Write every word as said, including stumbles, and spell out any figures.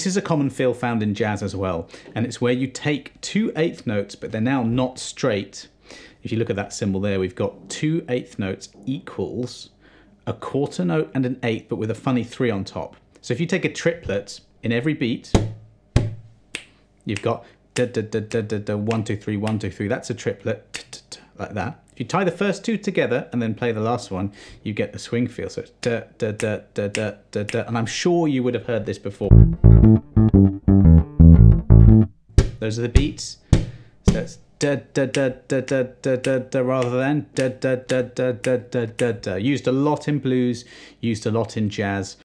This is a common feel found in jazz as well, and it's where you take two eighth notes, but they're now not straight. If you look at that symbol there, we've got two eighth notes equals a quarter note and an eighth, but with a funny three on top. So if you take a triplet in every beat, you've got da, da, da, da, da, da, one, two, three, one, two, three. That's a triplet, t, t, t, like that. If you tie the first two together and then play the last one, you get the swing feel. So it's da, da, da, da, da, da, da. And I'm sure you would have heard this before. Those are the beats. So it's da da da da da da da da rather than da da da da da da da da. Used a lot in blues, used a lot in jazz.